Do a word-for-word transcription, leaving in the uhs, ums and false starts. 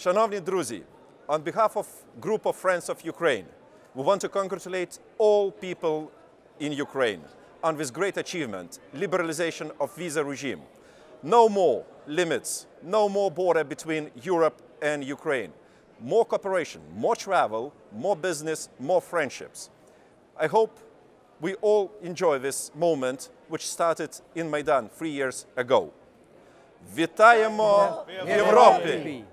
Shanovni Druzi, on behalf of Group of Friends of Ukraine, we want to congratulate all people in Ukraine on this great achievement, liberalization of visa regime. No more limits, no more border between Europe and Ukraine. More cooperation, more travel, more business, more friendships. I hope we all enjoy this moment, which started in Maidan three years ago. Vitajemo Evropy!